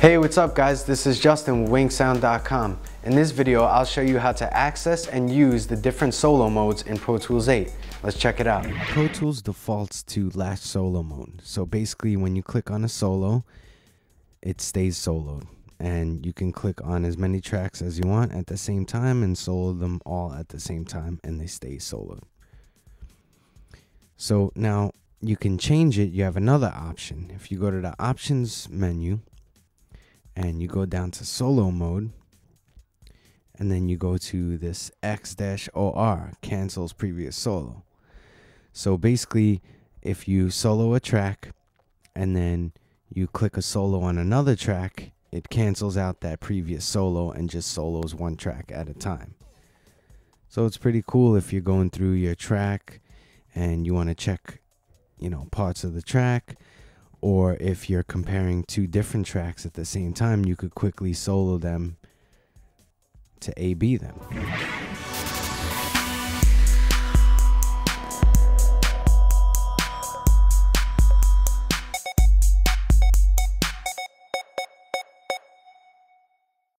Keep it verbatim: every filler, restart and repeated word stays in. Hey, what's up guys? This is Justin with Wink Sound dot com. In this video, I'll show you how to access and use the different solo modes in Pro Tools eight. Let's check it out. Pro Tools defaults to last solo mode. So basically when you click on a solo, it stays soloed. And you can click on as many tracks as you want at the same time and solo them all at the same time and they stay soloed. So now you can change it. You have another option. If you go to the options menu, and you go down to solo mode, and then you go to this X O R, cancels previous solo. So basically, if you solo a track and then you click a solo on another track, it cancels out that previous solo and just solos one track at a time. So it's pretty cool if you're going through your track and you want to check, you know, parts of the track. Or if you're comparing two different tracks at the same time, you could quickly solo them to A B them.